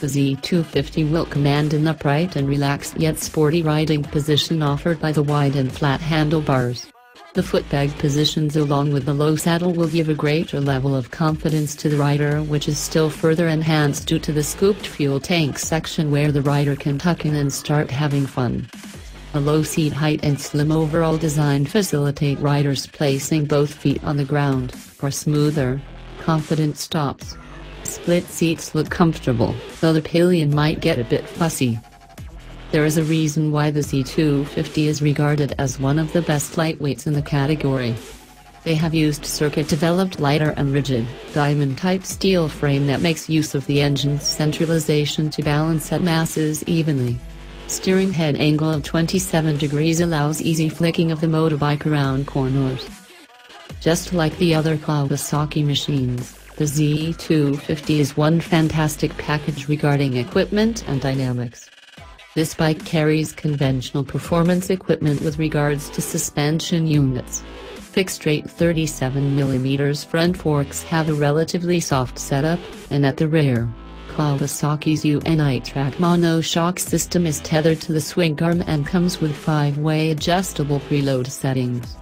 the Z250 will command an upright and relaxed yet sporty riding position offered by the wide and flat handlebars. The footbag positions along with the low saddle will give a greater level of confidence to the rider, which is still further enhanced due to the scooped fuel tank section where the rider can tuck in and start having fun. A low seat height and slim overall design facilitate riders placing both feet on the ground, for smoother, confident stops. Split seats look comfortable, though the pillion might get a bit fussy. There is a reason why the Z250 is regarded as one of the best lightweights in the category. They have used circuit-developed lighter and rigid, diamond-type steel frame that makes use of the engine's centralization to balance out masses evenly. Steering head angle of 27 degrees allows easy flicking of the motorbike around corners. Just like the other Kawasaki machines, the Z250 is one fantastic package regarding equipment and dynamics. This bike carries conventional performance equipment with regards to suspension units. Fixed-rate 37mm front forks have a relatively soft setup, and at the rear, Kawasaki's UNI Track Monoshock system is tethered to the swingarm and comes with 5-way adjustable preload settings.